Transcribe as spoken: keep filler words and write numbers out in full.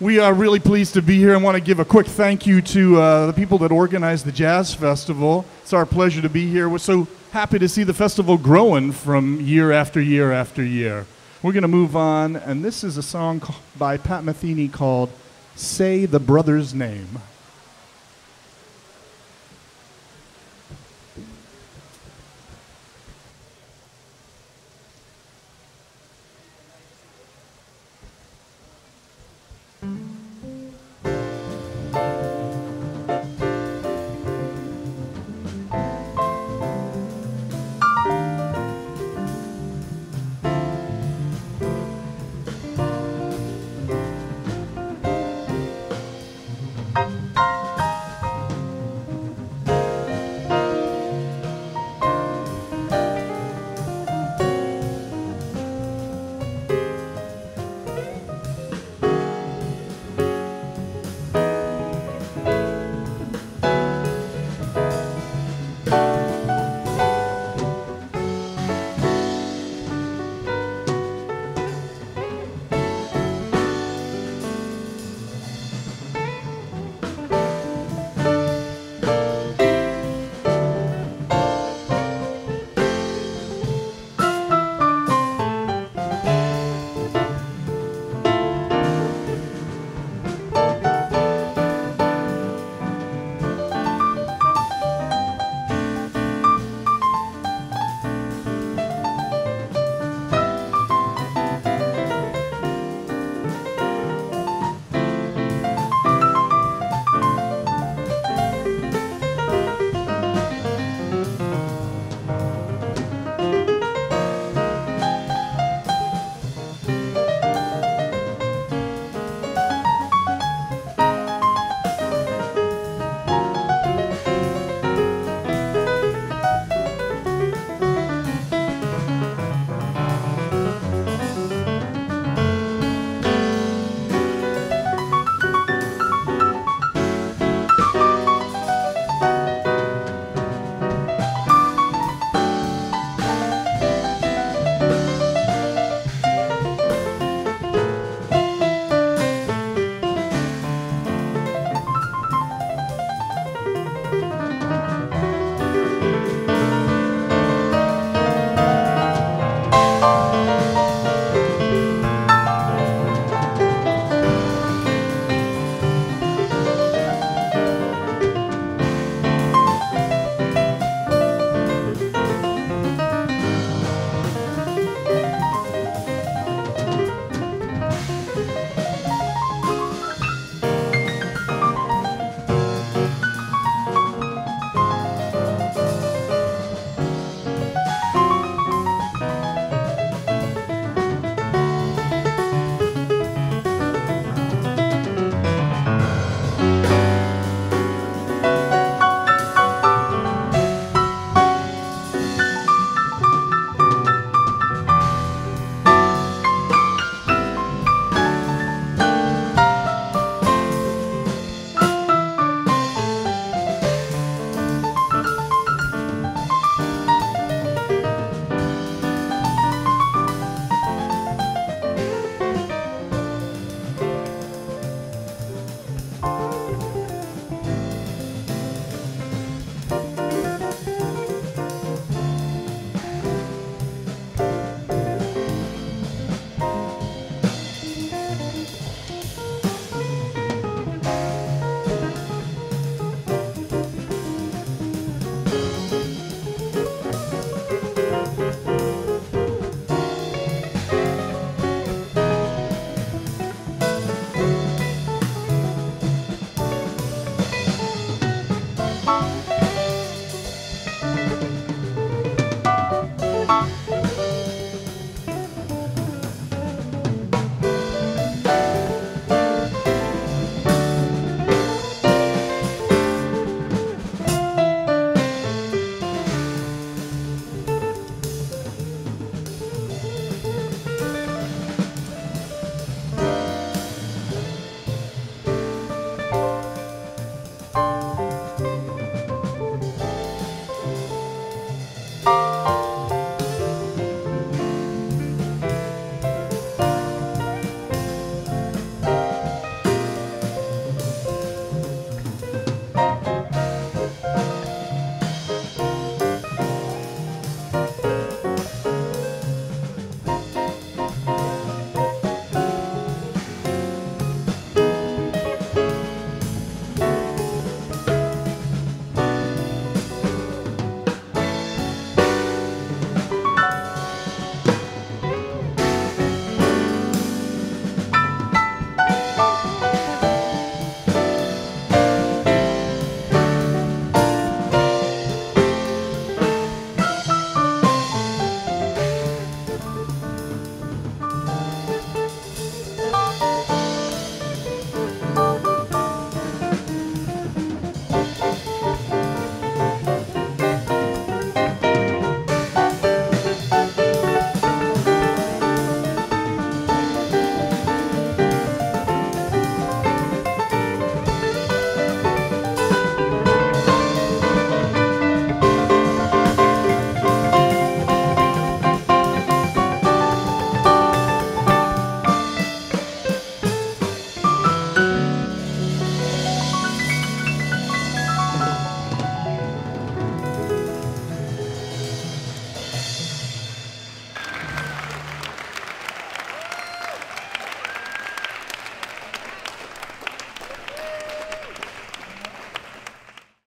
We are really pleased to be here and want to give a quick thank you to uh, the people that organized the Jazz Festival. It's our pleasure to be here. We're so happy to see the festival growing from year after year after year. We're going to move on, and this is a song by Pat Metheny called Say the Brother's Name.